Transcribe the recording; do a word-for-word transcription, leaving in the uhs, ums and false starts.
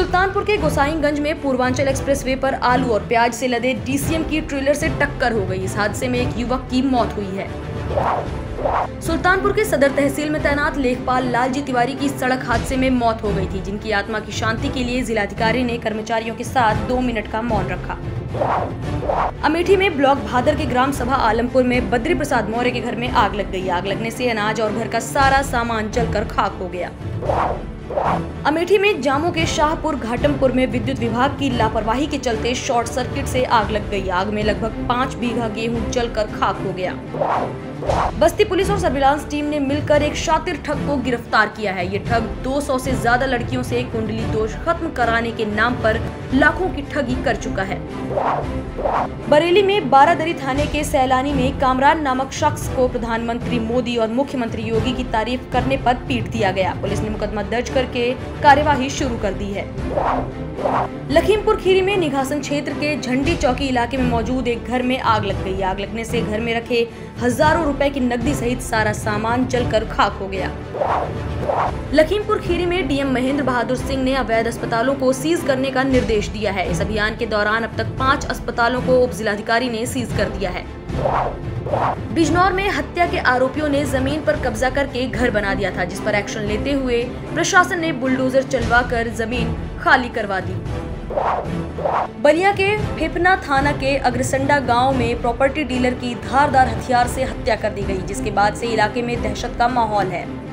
सुल्तानपुर के गोसाईगंज में पूर्वांचल एक्सप्रेसवे पर आलू और प्याज से लदे डीसीएम की ट्रेलर से टक्कर हो गई। इस हादसे में एक युवक की मौत हुई है। सुल्तानपुर के सदर तहसील में तैनात लेखपाल लाल जी तिवारी की सड़क हादसे में मौत हो गई थी, जिनकी आत्मा की शांति के लिए जिलाधिकारी ने कर्मचारियों के साथ दो मिनट का मौन रखा। अमेठी में ब्लॉक भादर के ग्राम सभा आलमपुर में बद्री प्रसाद मौर्य के घर में आग लग गई। आग लगने से अनाज और घर का सारा सामान जलकर खाक हो गया। अमेठी में जामों के शाहपुर घाटमपुर में विद्युत विभाग की लापरवाही के चलते शॉर्ट सर्किट से आग लग गई। आग में लगभग पाँच बीघा गेहूं जलकर खाक हो गया। बस्ती पुलिस और सर्विलांस टीम ने मिलकर एक शातिर ठग को गिरफ्तार किया है। ये ठग दो सौ से ज्यादा लड़कियों से कुंडली दोष खत्म कराने के नाम पर लाखों की ठगी कर चुका है। बरेली में बारादरी थाने के सैलानी में कामरान नामक शख्स को प्रधानमंत्री मोदी और मुख्यमंत्री योगी की तारीफ करने पर पीट दिया गया। पुलिस ने मुकदमा दर्ज करके कार्यवाही शुरू कर दी है। लखीमपुर खीरी में निघासन क्षेत्र के झंडी चौकी इलाके में मौजूद एक घर में आग लग गई। आग लगने से घर में रखे हजारों रुपए की नकदी सहित सारा सामान जलकर खाक हो गया। लखीमपुर खीरी में डीएम महेंद्र बहादुर सिंह ने अवैध अस्पतालों को सीज करने का निर्देश दिया है। इस अभियान के दौरान अब तक पाँच अस्पतालों को उप जिलाधिकारी ने सीज कर दिया है। बिजनौर में हत्या के आरोपियों ने जमीन पर कब्जा करके घर बना दिया था, जिस पर एक्शन लेते हुए प्रशासन ने बुलडोजर चलवाकर जमीन खाली करवा दी। बलिया के फेफना थाना के अग्रसंडा गांव में प्रॉपर्टी डीलर की धारदार हथियार से हत्या कर दी गई, जिसके बाद से इलाके में दहशत का माहौल है।